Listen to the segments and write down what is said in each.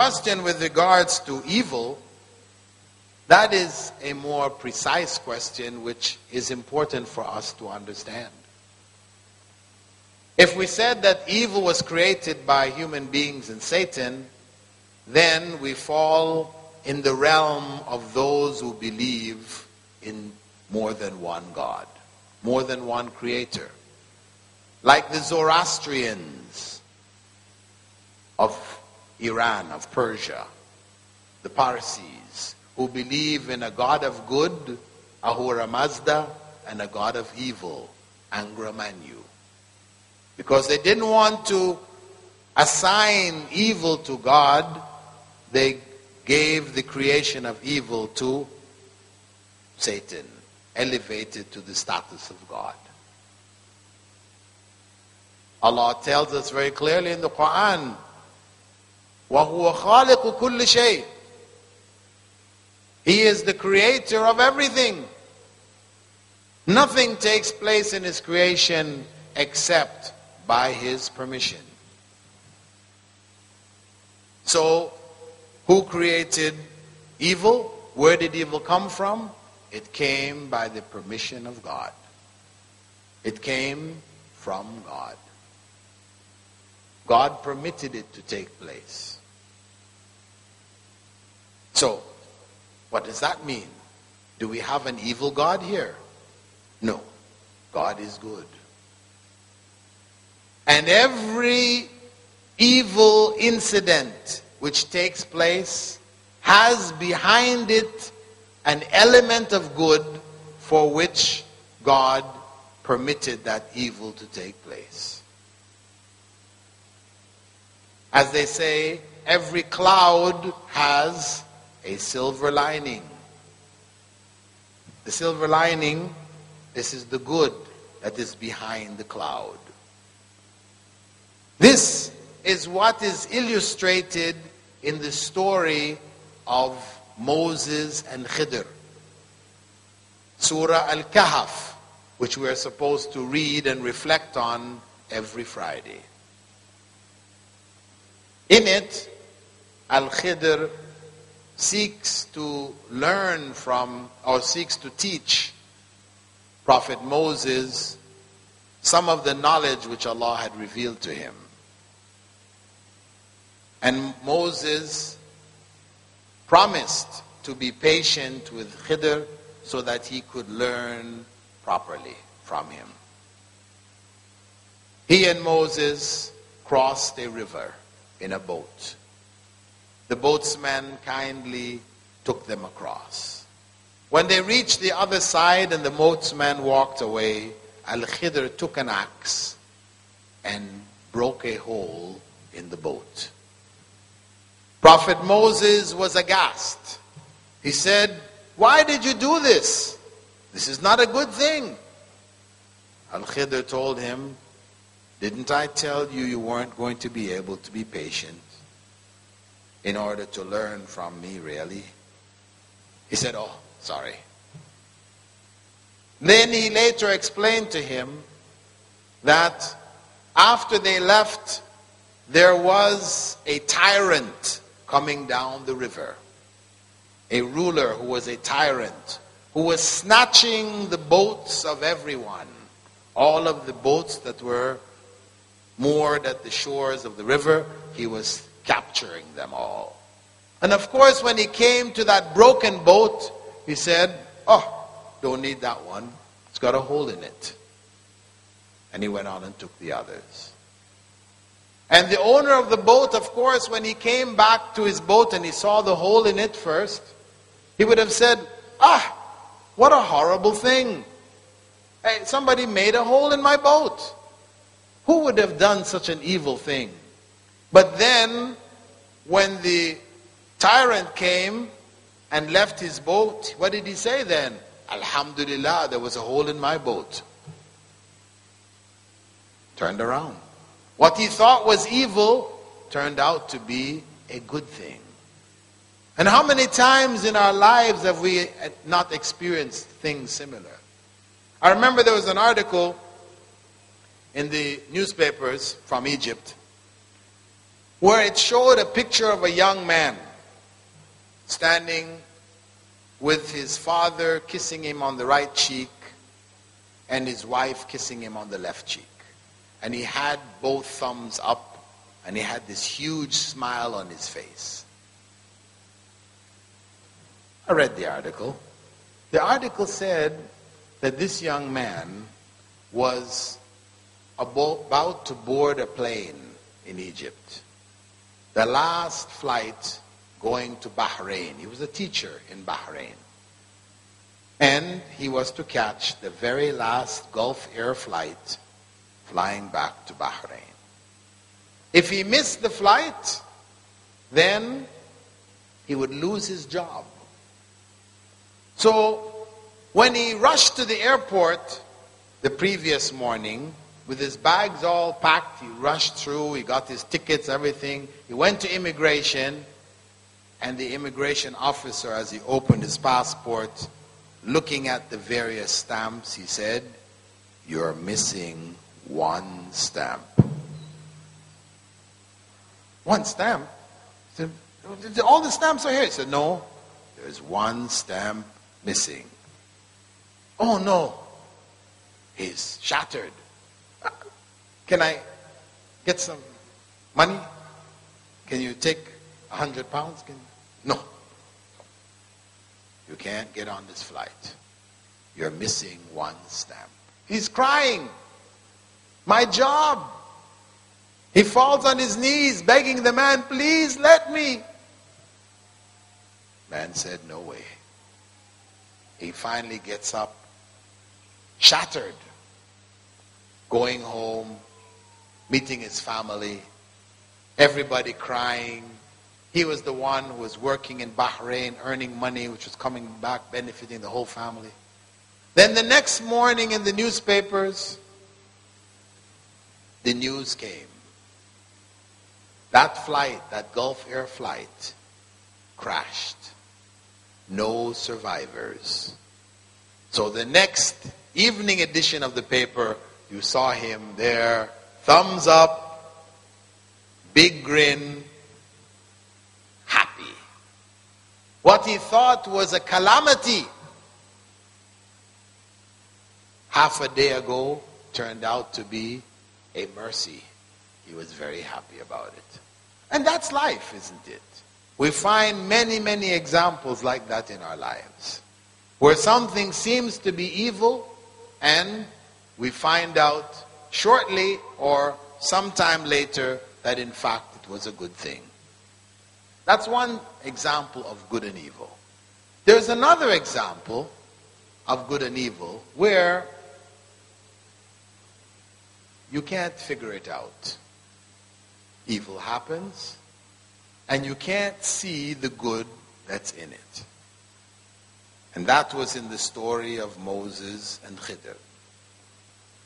Question with regards to evil, that is a more precise question which is important for us to understand. If we said that evil was created by human beings and Satan, then we fall in the realm of those who believe in more than one God, more than one creator. Like the Zoroastrians of Iran, of Persia, the Parsis, who believe in a god of good, Ahura Mazda, and a god of evil, Angra Mainyu. Because they didn't want to assign evil to God, they gave the creation of evil to Satan, elevated to the status of God. Allah tells us very clearly in the Quran, وَهُوَ خَالِقُ كُلِّ شَيْءٍ. He is the creator of everything. Nothing takes place in his creation except by his permission. So, who created evil? Where did evil come from? It came by the permission of God. It came from God. God permitted it to take place. So, what does that mean? Do we have an evil God here? No. God is good. And every evil incident which takes place has behind it an element of good for which God permitted that evil to take place. As they say, every cloud has a silver lining. The silver lining, this is the good that is behind the cloud. This is what is illustrated in the story of Moses and Khidr. Surah Al-Kahf, which we are supposed to read and reflect on every Friday. In it, Al-Khidr seeks to learn from, or seeks to teach Prophet Moses some of the knowledge which Allah had revealed to him. And Moses promised to be patient with Khidr so that he could learn properly from him. He and Moses crossed a river in a boat. The boatsman kindly took them across. When they reached the other side and the boatsman walked away, Al-Khidr took an axe and broke a hole in the boat. Prophet Moses was aghast. He said, "Why did you do this? This is not a good thing." Al-Khidr told him, "Didn't I tell you you weren't going to be able to be patient in order to learn from me, really?" He said, "Oh, sorry." Then he later explained to him that after they left, there was a tyrant coming down the river. A ruler who was a tyrant, who was snatching the boats of everyone. All of the boats that were moored at the shores of the river, he was capturing them all. And of course, when he came to that broken boat, he said, "Oh, don't need that one. It's got a hole in it." And he went on and took the others. And the owner of the boat, of course, when he came back to his boat and he saw the hole in it first, he would have said, "Ah, what a horrible thing. Hey, somebody made a hole in my boat. Who would have done such an evil thing?" But then, when the tyrant came and left his boat, what did he say then? "Alhamdulillah, there was a hole in my boat." Turned around. What he thought was evil turned out to be a good thing. And how many times in our lives have we not experienced things similar? I remember there was an article in the newspapers from Egypt where it showed a picture of a young man standing with his father kissing him on the right cheek and his wife kissing him on the left cheek. And he had both thumbs up and he had this huge smile on his face. I read the article. The article said that this young man was about to board a plane in Egypt. The last flight going to Bahrain. He was a teacher in Bahrain. And he was to catch the very last Gulf Air flight flying back to Bahrain. If he missed the flight, then he would lose his job. So when he rushed to the airport the previous morning, with his bags all packed, he rushed through, he got his tickets, everything. He went to immigration, and the immigration officer, as he opened his passport, looking at the various stamps, he said, "You're missing one stamp." "One stamp?" He said, "All the stamps are here." He said, "No, there's one stamp missing." "Oh no, he's shattered. Can I get some money? Can you take 100 pounds? No. You can't get on this flight. You're missing one stamp." He's crying. "My job." He falls on his knees begging the man, "Please let me." Man said, "No way." He finally gets up, shattered, going home, meeting his family, everybody crying. He was the one who was working in Bahrain, earning money, which was coming back, benefiting the whole family. Then the next morning in the newspapers, the news came. That flight, that Gulf Air flight, crashed. No survivors. So the next evening edition of the paper, you saw him there, thumbs up, big grin, happy. What he thought was a calamity half a day ago turned out to be a mercy. He was very happy about it. And that's life, isn't it? We find many, many examples like that in our lives, where something seems to be evil and we find out shortly or sometime later that in fact it was a good thing. That's one example of good and evil. There's another example of good and evil where you can't figure it out. Evil happens and you can't see the good that's in it. And that was in the story of Moses and Khidr.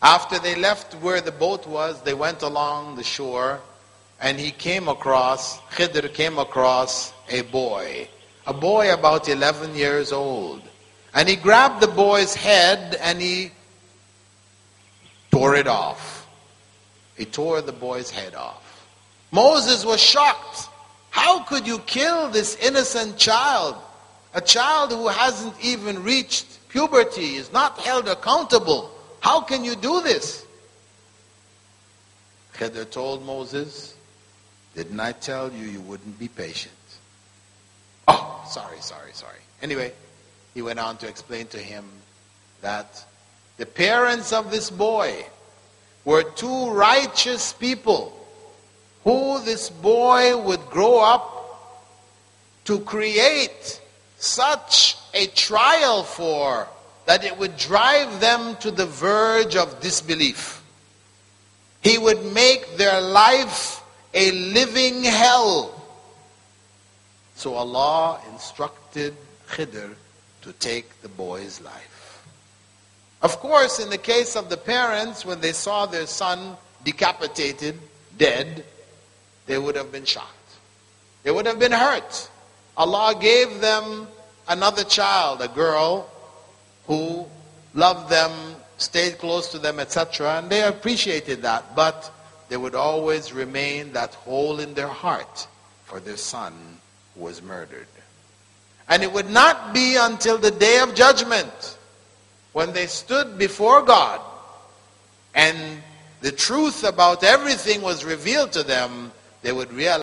After they left where the boat was, they went along the shore and Khidr came across a boy about 11 years old. And he grabbed the boy's head and he tore it off. He tore the boy's head off. Moses was shocked. How could you kill this innocent child? A child who hasn't even reached puberty, is not held accountable. How can you do this? Khidr told Moses, "Didn't I tell you you wouldn't be patient?" "Oh, sorry. Anyway, he went on to explain to him that the parents of this boy were two righteous people who this boy would grow up to create such a trial for that it would drive them to the verge of disbelief. He would make their life a living hell. So Allah instructed Khidr to take the boy's life. Of course, in the case of the parents, when they saw their son decapitated, dead, they would have been shocked. They would have been hurt. Allah gave them another child, a girl, who loved them, stayed close to them, etc. And they appreciated that. But there would always remain that hole in their heart for their son who was murdered. And it would not be until the day of judgment when they stood before God and the truth about everything was revealed to them, they would realize